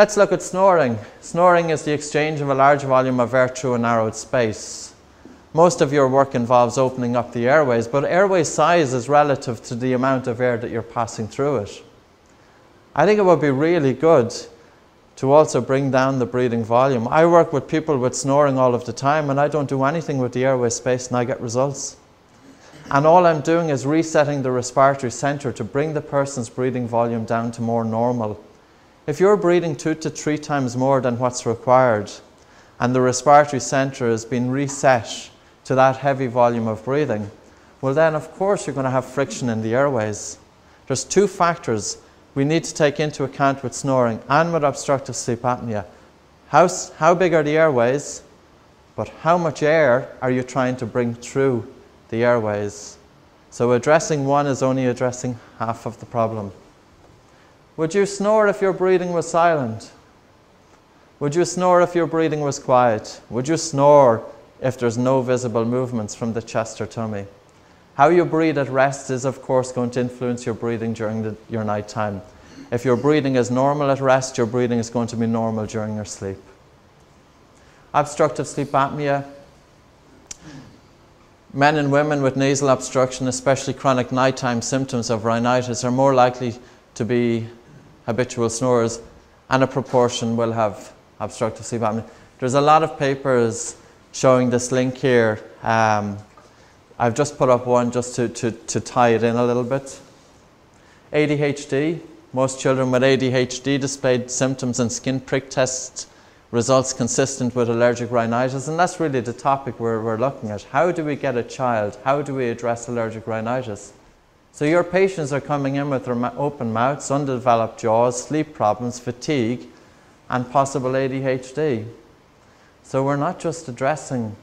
Let's look at snoring. Snoring is the exchange of a large volume of air through a narrowed space. Most of your work involves opening up the airways, but airway size is relative to the amount of air that you're passing through it. I think it would be really good to also bring down the breathing volume. I work with people with snoring all of the time, and I don't do anything with the airway space, and I get results. And all I'm doing is resetting the respiratory center to bring the person's breathing volume down to more normal. If you're breathing 2 to 3 times more than what's required, and the respiratory center has been reset to that heavy volume of breathing, well then of course you're going to have friction in the airways. There's 2 factors we need to take into account with snoring and with obstructive sleep apnea. How big are the airways, but how much air are you trying to bring through the airways? So addressing one is only addressing half of the problem. Would you snore if your breathing was silent? Would you snore if your breathing was quiet? Would you snore if there's no visible movements from the chest or tummy? How you breathe at rest is of course going to influence your breathing during your night time. If your breathing is normal at rest, your breathing is going to be normal during your sleep. Obstructive sleep apnea. Men and women with nasal obstruction, especially chronic nighttime symptoms of rhinitis, are more likely to be habitual snorers, and a proportion will have obstructive sleep apnea. There's a lot of papers showing this link here. I've just put up one just to tie it in a little bit. ADHD. Most children with ADHD displayed symptoms and skin prick test results consistent with allergic rhinitis, and that's really the topic we're looking at. How do we get a child? How do we address allergic rhinitis? So your patients are coming in with their open mouths, undeveloped jaws, sleep problems, fatigue, and possible ADHD. So we're not just addressing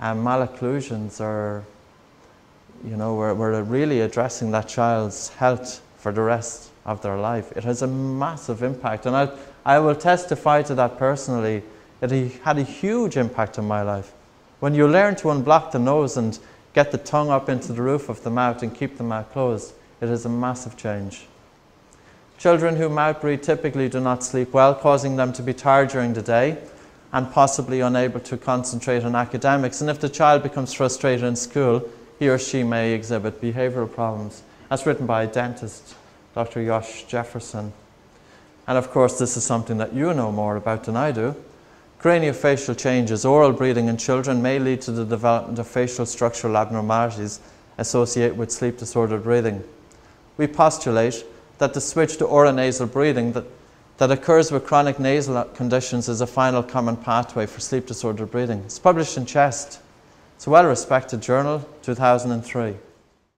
malocclusions, or, you know, we're really addressing that child's health for the rest of their life. It has a massive impact, and I will testify to that personally. It had a huge impact on my life. When you learn to unblock the nose and get the tongue up into the roof of the mouth and keep the mouth closed, it is a massive change. Children who mouth breathe typically do not sleep well, causing them to be tired during the day and possibly unable to concentrate on academics. And if the child becomes frustrated in school, he or she may exhibit behavioral problems. That's written by a dentist, Dr. Yosh Jefferson. And of course, this is something that you know more about than I do. Craniofacial changes, oral breathing in children may lead to the development of facial structural abnormalities associated with sleep-disordered breathing. We postulate that the switch to oronasal breathing that occurs with chronic nasal conditions is a final common pathway for sleep disordered breathing. It's published in Chest. It's a well-respected journal, 2003.